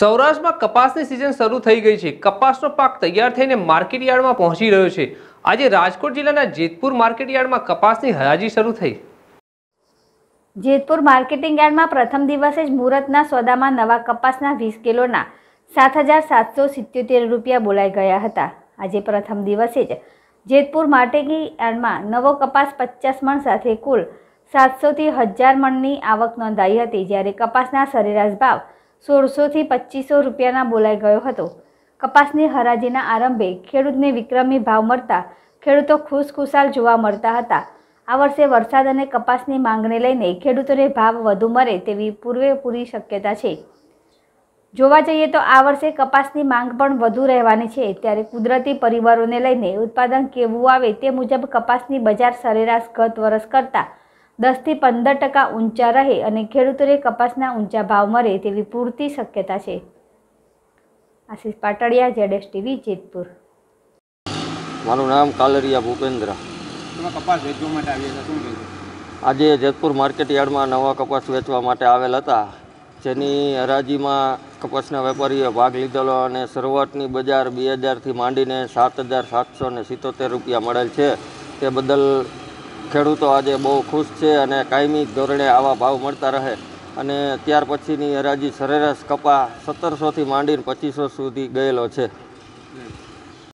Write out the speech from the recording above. सौराष्ट्र में कपास की सीजन शुरू थी गई है। कपास पाक तैयार थईने मार्केट यार्ड में पहुंची रह्यो छे। आज राजकोट जिला जेतपुर मार्केट यार्ड में कपास की हराजी शुरू थी। जेतपुर मार्केटिंग यार्ड में प्रथम दिवसे ज मुहूर्तना सौदा में नवा कपासना 20 किलोना 7,777 रूपिया बोलाई गया हता। आज प्रथम दिवसे ज जेतपुर मार्केटिंग यार्ड में नवो कपास 50 मण साथे कुल 700 થી 1000 मण की आवक नोंधाई हती। ज्यारे कपासना सरेराश भाव 1600 થી 2500 रूपियाना बोलाई गयो हतो। कपासनी हराजीना आरंभे खेडूतने विक्रमी भाव मळता खेडूतो खुशखुशाल जोवा मळता हता। आ वर्षे वरसाद अने कपासनी मांगने लईने खेडूतोने भाव वधु मळे तेवी पूरेपूरी शक्यता छे। जोवा जईए तो आ वर्षे कपासनी मांग पण वधु रहेवानी छे, त्यारे कुदरती परिवारोने लईने उत्पादन केवुं आवे ते मुजब कपासनी बजार सरेराश गत वर्ष करता 10 થી 15% ऊंचा रहे और खेडूतोने कपासना ऊंचा भाव मळे तेवी पूरती शक्यता छे। आशीष पाटड़िया, ZSTV, जेतपुर। मारू नाम कालरिया भूपेन्द्र। कपास वेचवा माटे आव्या हता। आज जेतपुर मार्केट यार्ड में नवा कपास वेचवा माटे आवेल हता, जेनी हराजी में कपासना वेपारीए भाग लीधेलो अने शरूआतनी बजार 2000 थी मांडीने 7,777 रूपिया मळेल छे। ते बदल ખેડૂતો આજે બહુ ખુશ છે અને કાયમી ધોરણે આવા ભાવ મળતા રહે અને ત્યાર પછીની હરાજી સરેરાશ કપા 1700 થી માંડીને 2500 સુધી ગયેલો છે।